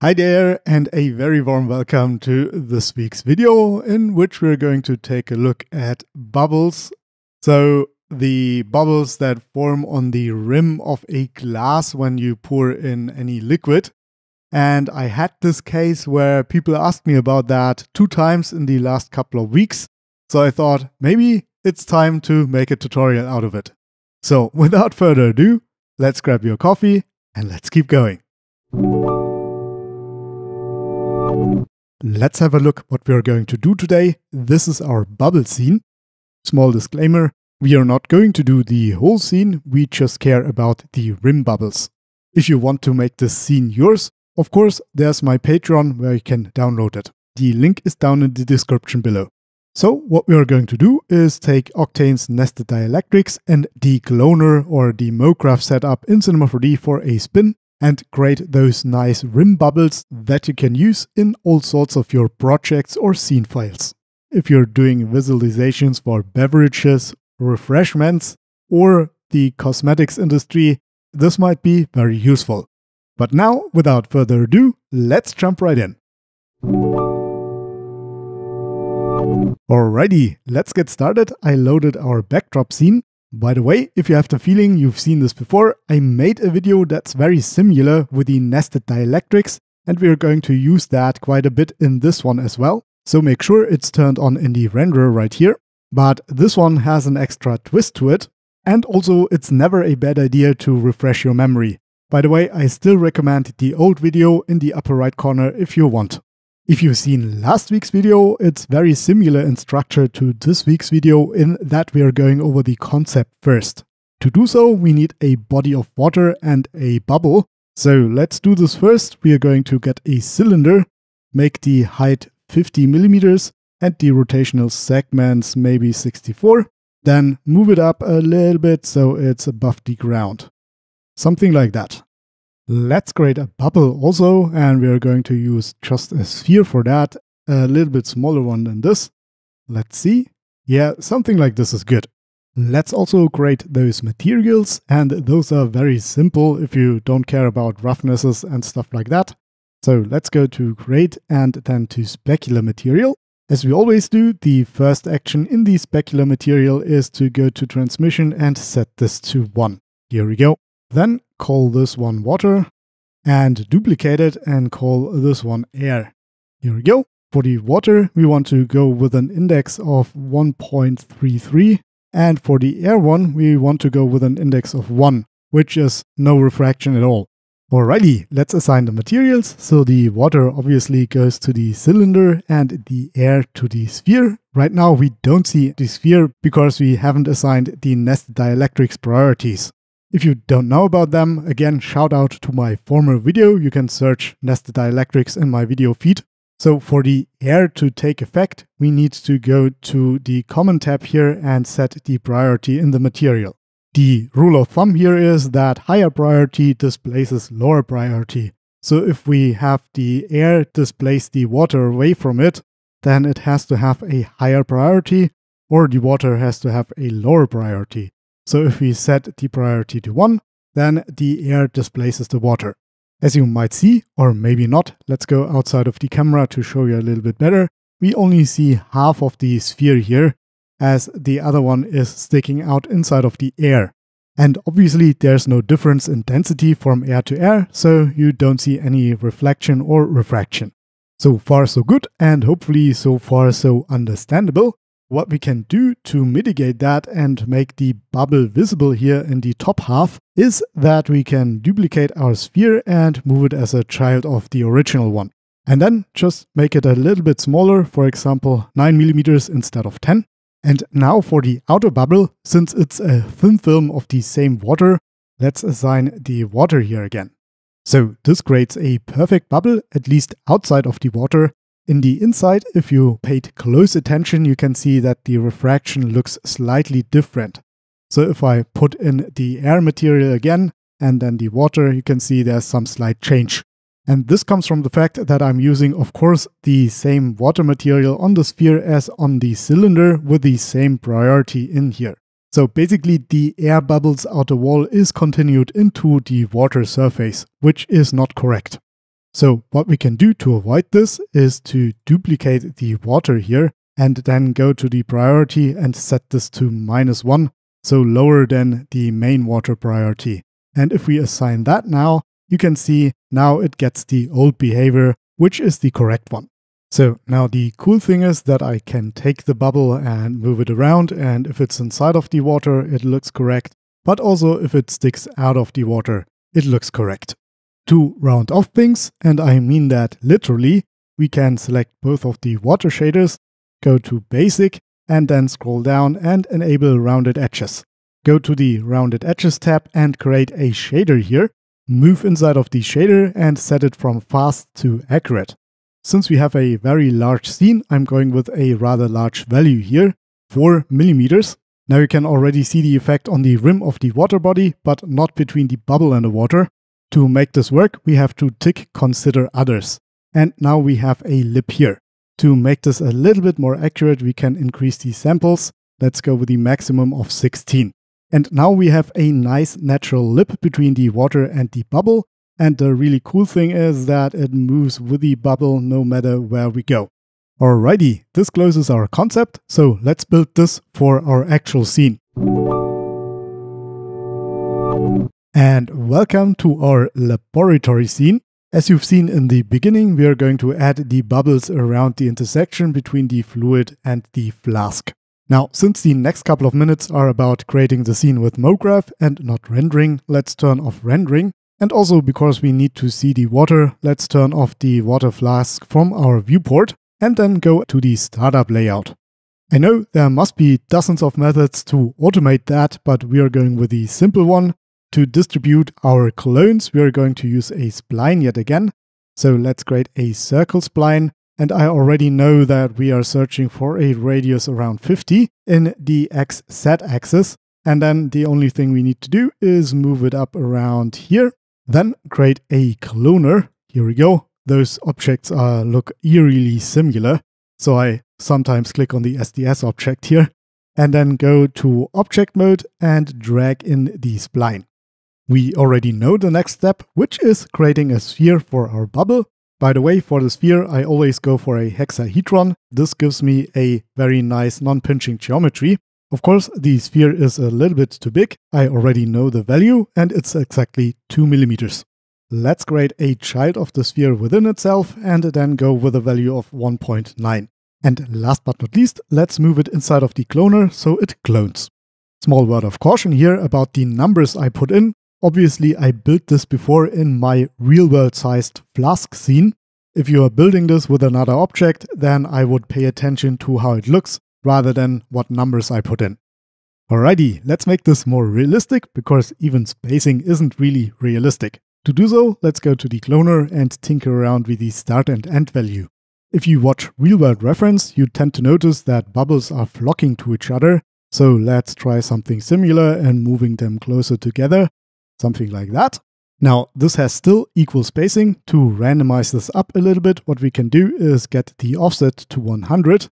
Hi there, and a very warm welcome to this week's video, in which we're going to take a look at bubbles. So the bubbles that form on the rim of a glass when you pour in any liquid. And I had this case where people asked me about that 2 times in the last couple of weeks. So I thought maybe it's time to make a tutorial out of it. So without further ado, let's grab your coffee and let's keep going. Let's have a look what we are going to do today. This is our bubble scene. Small disclaimer, we are not going to do the whole scene, we just care about the rim bubbles. If you want to make this scene yours, of course, there's my Patreon where you can download it. The link is down in the description below. So what we are going to do is take Octane's Nested Dielectrics and the cloner or the MoGraph setup in Cinema 4D for a spin, and create those nice rim bubbles that you can use in all sorts of your projects or scene files. If you're doing visualizations for beverages, refreshments, or the cosmetics industry, this might be very useful. But now, without further ado, let's jump right in. Alrighty, let's get started. I loaded our backdrop scene. By the way, if you have the feeling you've seen this before, I made a video that's very similar with the nested dielectrics, and we're going to use that quite a bit in this one as well. So make sure it's turned on in the renderer right here. But this one has an extra twist to it, and also it's never a bad idea to refresh your memory. By the way, I still recommend the old video in the upper right corner if you want. If you've seen last week's video, it's very similar in structure to this week's video in that we are going over the concept first. To do so, we need a body of water and a bubble. So let's do this first. We are going to get a cylinder, make the height 50 mm and the rotational segments maybe 64. Then move it up a little bit so it's above the ground. Something like that. Let's create a bubble also, and we are going to use just a sphere for that, a little bit smaller one than this. Let's see. Yeah, something like this is good. Let's also create those materials, and those are very simple if you don't care about roughnesses and stuff like that. So let's go to create and then to specular material. As we always do, the first action in the specular material is to go to transmission and set this to 1. Here we go. Then call this one water and duplicate it and call this one air. Here we go. For the water, we want to go with an index of 1.33. And for the air one, we want to go with an index of 1, which is no refraction at all. Alrighty, let's assign the materials. So the water obviously goes to the cylinder and the air to the sphere. Right now, we don't see the sphere because we haven't assigned the nested dielectrics priorities. If you don't know about them, again, shout out to my former video. You can search nested dielectrics in my video feed. So for the air to take effect, we need to go to the common tab here and set the priority in the material. The rule of thumb here is that higher priority displaces lower priority. So if we have the air displace the water away from it, then it has to have a higher priority, or the water has to have a lower priority. So if we set the priority to 1, then the air displaces the water. As you might see, or maybe not, let's go outside of the camera to show you a little bit better. We only see half of the sphere here, as the other one is sticking out inside of the air. And obviously there's no difference in density from air to air, so you don't see any reflection or refraction. So far so good, and hopefully so far so understandable. What we can do to mitigate that and make the bubble visible here in the top half is that we can duplicate our sphere and move it as a child of the original one. And then just make it a little bit smaller, for example 9 mm instead of 10. And now for the outer bubble, since it's a thin film of the same water, let's assign the water here again. So this creates a perfect bubble, at least outside of the water. In the inside, if you paid close attention, you can see that the refraction looks slightly different. So if I put in the air material again, and then the water, you can see there's some slight change. And this comes from the fact that I'm using, of course, the same water material on the sphere as on the cylinder with the same priority in here. So basically, the air bubble's outer wall is continued into the water surface, which is not correct. So what we can do to avoid this is to duplicate the water here and then go to the priority and set this to -1, so lower than the main water priority. And if we assign that now, you can see now it gets the old behavior, which is the correct one. So now the cool thing is that I can take the bubble and move it around, and if it's inside of the water, it looks correct. But also if it sticks out of the water, it looks correct. To round off things, and I mean that literally, we can select both of the water shaders, go to Basic, and then scroll down and enable Rounded Edges. Go to the Rounded Edges tab and create a shader here. Move inside of the shader and set it from fast to accurate. Since we have a very large scene, I'm going with a rather large value here, 4 millimeters. Now you can already see the effect on the rim of the water body, but not between the bubble and the water. To make this work, we have to tick Consider Others. And now we have a lip here. To make this a little bit more accurate, we can increase the samples. Let's go with the maximum of 16. And now we have a nice natural lip between the water and the bubble, and the really cool thing is that it moves with the bubble no matter where we go. Alrighty, this closes our concept, so let's build this for our actual scene. And welcome to our laboratory scene. As you've seen in the beginning, we are going to add the bubbles around the intersection between the fluid and the flask. Now, since the next couple of minutes are about creating the scene with MoGraph and not rendering, let's turn off rendering. And also because we need to see the water, let's turn off the water flask from our viewport and then go to the startup layout. I know there must be dozens of methods to automate that, but we are going with the simple one. To distribute our clones, we are going to use a spline yet again. So let's create a circle spline. And I already know that we are searching for a radius around 50 in the XZ axis. And then the only thing we need to do is move it up around here. Then create a cloner. Here we go. Those objects look eerily similar. So I sometimes click on the SDS object here. And then go to object mode and drag in the spline. We already know the next step, which is creating a sphere for our bubble. By the way, for the sphere, I always go for a hexahedron. This gives me a very nice non-pinching geometry. Of course, the sphere is a little bit too big. I already know the value, and it's exactly 2 millimeters. Let's create a child of the sphere within itself, and then go with a value of 1.9. And last but not least, let's move it inside of the cloner so it clones. Small word of caution here about the numbers I put in. Obviously, I built this before in my real-world sized flask scene. If you are building this with another object, then I would pay attention to how it looks rather than what numbers I put in. Alrighty, let's make this more realistic because even spacing isn't really realistic. To do so, let's go to the cloner and tinker around with the start and end value. If you watch real-world reference, you tend to notice that bubbles are flocking to each other. So let's try something similar and moving them closer together. Something like that. Now, this has still equal spacing. To randomize this up a little bit, what we can do is get the offset to 100.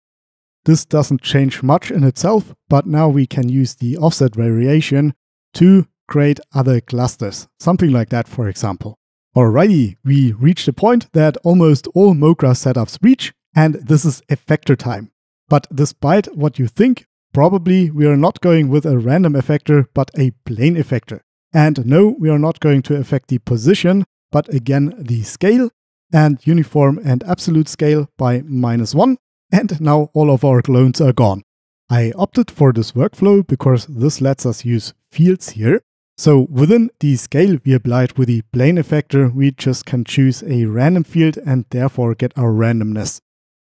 This doesn't change much in itself, but now we can use the offset variation to create other clusters. Something like that, for example. Alrighty, we reached a point that almost all MoGraph setups reach, and this is effector time. But despite what you think, probably we are not going with a random effector, but a plane effector. And no, we are not going to affect the position, but again the scale, and uniform and absolute scale by -1. And now all of our clones are gone. I opted for this workflow because this lets us use fields here. So within the scale we applied with the plane effector, we just can choose a random field and therefore get our randomness.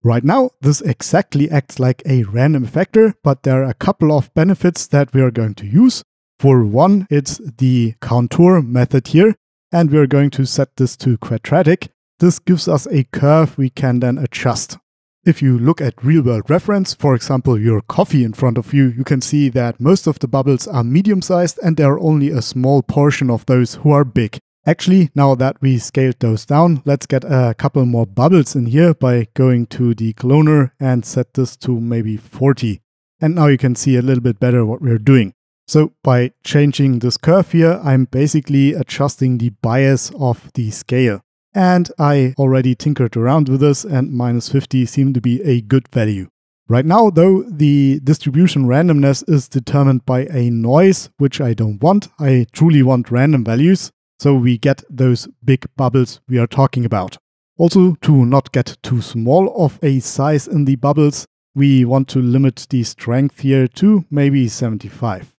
Right now, this exactly acts like a random effector, but there are a couple of benefits that we are going to use. For one, it's the contour method here, and we're going to set this to quadratic. This gives us a curve we can then adjust. If you look at real-world reference, for example, your coffee in front of you, you can see that most of the bubbles are medium-sized and there are only a small portion of those who are big. Actually, now that we scaled those down, let's get a couple more bubbles in here by going to the cloner and set this to maybe 40. And now you can see a little bit better what we're doing. So by changing this curve here, I'm basically adjusting the bias of the scale. and I already tinkered around with this, and -50 seemed to be a good value. Right now, though, the distribution randomness is determined by a noise, which I don't want. I truly want random values, so we get those big bubbles we are talking about. Also, to not get too small of a size in the bubbles, we want to limit the strength here to maybe 75.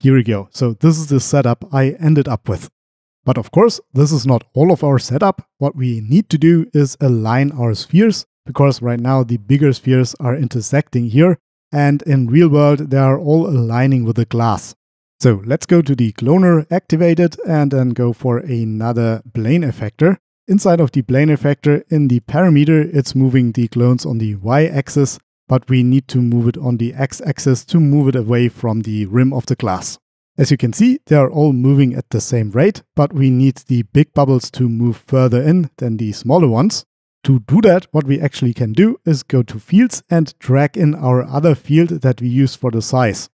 Here we go. So this is the setup I ended up with. But of course, this is not all of our setup. What we need to do is align our spheres, because right now the bigger spheres are intersecting here, and in real world they are all aligning with the glass. So let's go to the cloner, activate it, and then go for another plane effector. Inside of the plane effector, in the parameter, it's moving the clones on the y-axis, but we need to move it on the x-axis to move it away from the rim of the glass. As you can see, they are all moving at the same rate, but we need the big bubbles to move further in than the smaller ones. To do that, what we actually can do is go to fields and drag in our other field that we use for the size.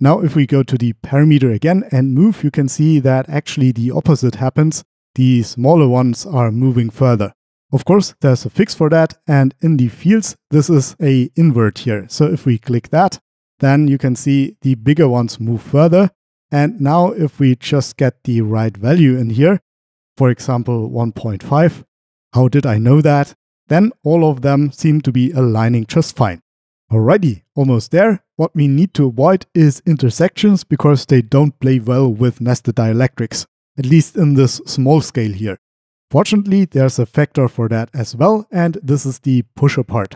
Now if we go to the parameter again and move, you can see that actually the opposite happens. The smaller ones are moving further. Of course, there's a fix for that, and in the fields, this is an invert here. So if we click that, then you can see the bigger ones move further. And now if we just get the right value in here, for example 1.5, how did I know that? Then all of them seem to be aligning just fine. Alrighty, almost there. What we need to avoid is intersections, because they don't play well with nested dielectrics, at least in this small scale here. Fortunately, there's a factor for that as well, and this is the push apart.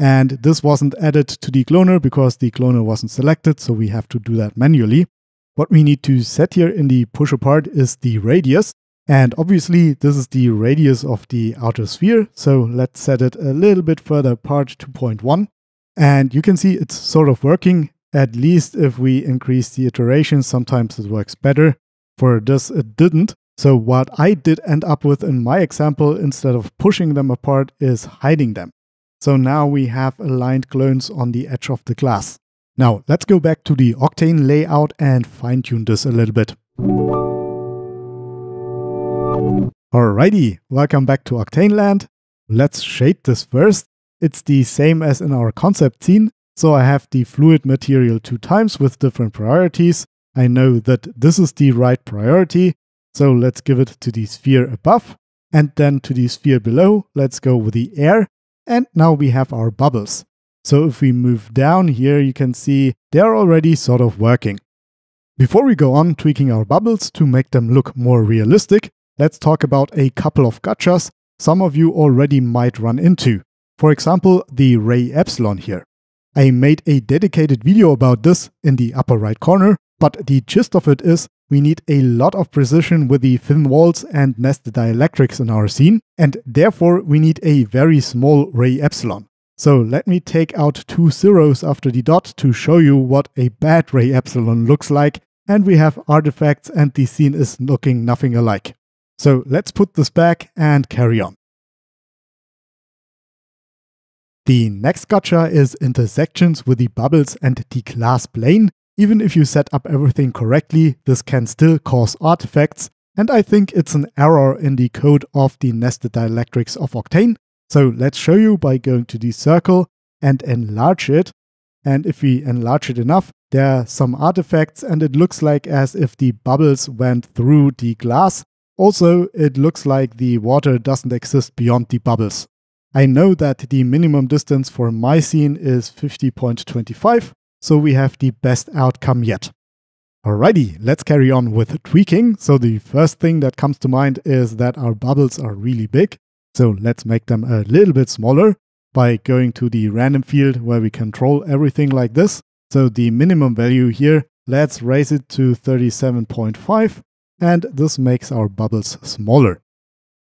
And this wasn't added to the cloner because the cloner wasn't selected, so we have to do that manually. What we need to set here in the push apart is the radius, and obviously this is the radius of the outer sphere, so let's set it a little bit further apart, 2.1, and you can see it's sort of working, at least if we increase the iterations. Sometimes it works better. For this it didn't, so what I did end up with in my example, instead of pushing them apart, is hiding them. So now we have aligned clones on the edge of the glass. Now let's go back to the Octane layout and fine-tune this a little bit. Alrighty, welcome back to Octane land. Let's shade this first. It's the same as in our concept scene, so I have the fluid material 2 times with different priorities. I know that this is the right priority, so let's give it to the sphere above, and then to the sphere below, let's go with the air, and now we have our bubbles. So if we move down here, you can see they're already sort of working. Before we go on tweaking our bubbles to make them look more realistic, let's talk about a couple of gotchas some of you already might run into. For example, the Ray Epsilon here. I made a dedicated video about this in the upper right corner, but the gist of it is we need a lot of precision with the thin walls and nested dielectrics in our scene, and therefore we need a very small Ray Epsilon. So let me take out 2 zeros after the dot to show you what a bad Ray Epsilon looks like, and we have artifacts and the scene is looking nothing alike. So let's put this back and carry on. The next gotcha is intersections with the bubbles and the glass plane. Even if you set up everything correctly, this can still cause artifacts, and I think it's an error in the code of the nested dielectrics of Octane. So let's show you by going to the circle and enlarge it. And if we enlarge it enough, there are some artifacts, and it looks like as if the bubbles went through the glass. Also, it looks like the water doesn't exist beyond the bubbles. I know that the minimum distance for my scene is 50.25, so we have the best outcome yet. Alrighty, let's carry on with tweaking. So the first thing that comes to mind is that our bubbles are really big. So let's make them a little bit smaller by going to the random field where we control everything like this. So the minimum value here, let's raise it to 37.5, and this makes our bubbles smaller.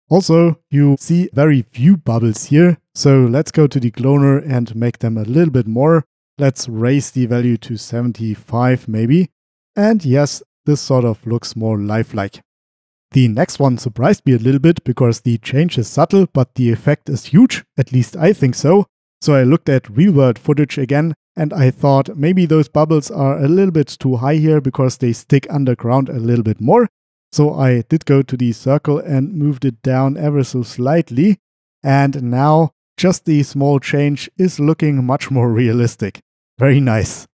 Also, you see very few bubbles here. So let's go to the cloner and make them a little bit more. Let's raise the value to 75 maybe. And yes, this sort of looks more lifelike. The next one surprised me a little bit because the change is subtle, but the effect is huge, at least I think so. So I looked at real-world footage again, and I thought maybe those bubbles are a little bit too high here because they stick underground a little bit more. So I did go to the circle and moved it down ever so slightly, and now just the small change is looking much more realistic. Very nice.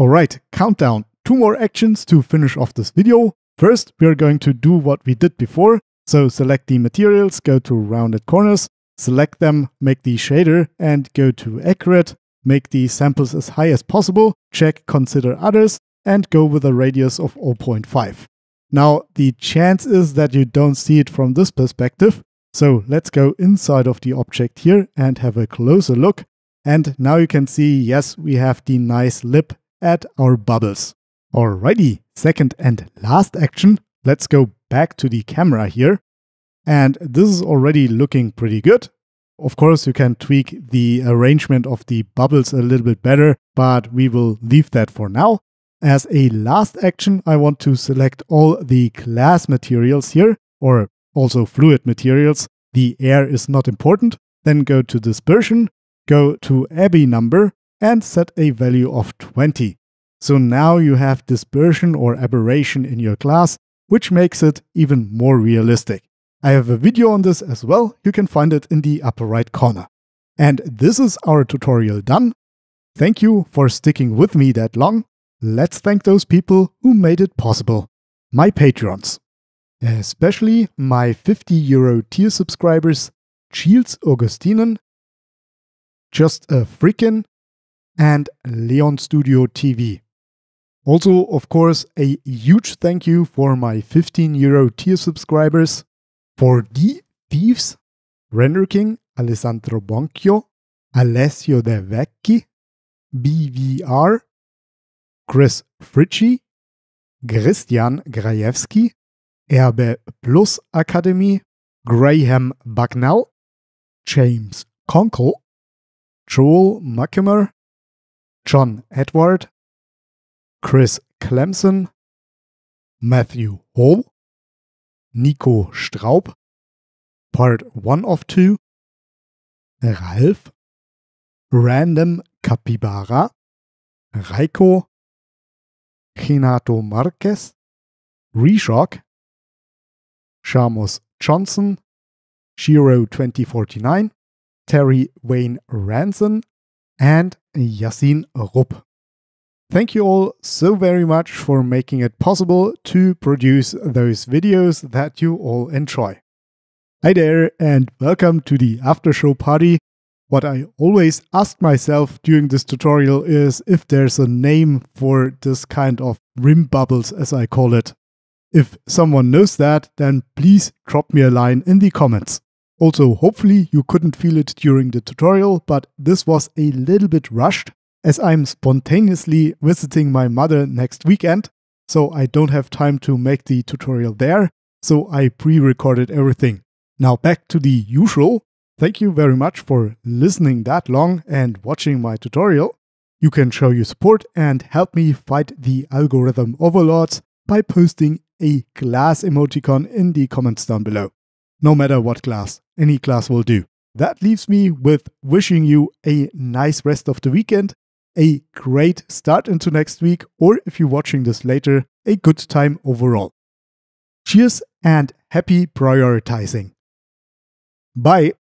Alright, countdown. Two more actions to finish off this video. First, we are going to do what we did before, so select the materials, go to rounded corners, select them, make the shader and go to accurate, make the samples as high as possible, check consider others, and go with a radius of 0.5. Now, the chance is that you don't see it from this perspective, so let's go inside of the object here and have a closer look. And now you can see, yes, we have the nice lip at our bubbles. Alrighty, second and last action. Let's go back to the camera here. And this is already looking pretty good. Of course, you can tweak the arrangement of the bubbles a little bit better, but we will leave that for now. As a last action, I want to select all the glass materials here, or also fluid materials. The air is not important. Then go to Dispersion, go to ABI number, and set a value of 20. So now you have dispersion or aberration in your glass, which makes it even more realistic. I have a video on this as well. You can find it in the upper right corner. And this is our tutorial done. Thank you for sticking with me that long. Let's thank those people who made it possible. My Patreons. Especially my €50 tier subscribers Chiels Augustinen, Just a Freakin', and Leon Studio TV. Also, of course, a huge thank you for my €15 tier subscribers 4D Thieves, Render King, Alessandro Bonchio, Alessio De Vecchi, BVR, Chris Fritschi, Christian Grajewski, Erbe Plus Academy, Graham Bagnall, James Conkle, Joel Muckumer, John Edward, Chris Clemson, Matthew Hall, Nico Straub, Part 1 of 2, Ralf, Random Capybara, Raiko, Renato Márquez, Reshock, Shamos Johnson, Shiro 2049, Terry-Wayne-Ranson, and Yassine Rupp. Thank you all so very much for making it possible to produce those videos that you all enjoy. Hi there and welcome to the after-show party. What I always ask myself during this tutorial is if there's a name for this kind of rim bubbles, as I call it. If someone knows that, then please drop me a line in the comments. Also, hopefully you couldn't feel it during the tutorial, but this was a little bit rushed as I'm spontaneously visiting my mother next weekend, so I don't have time to make the tutorial there, so I pre-recorded everything. Now back to the usual. Thank you very much for listening that long and watching my tutorial. You can show your support and help me fight the algorithm overlords by posting a glass emoticon in the comments down below. No matter what glass, any glass will do. That leaves me with wishing you a nice rest of the weekend, a great start into next week, or if you're watching this later, a good time overall. Cheers and happy prioritizing. Bye.